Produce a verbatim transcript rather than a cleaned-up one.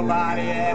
nobody else.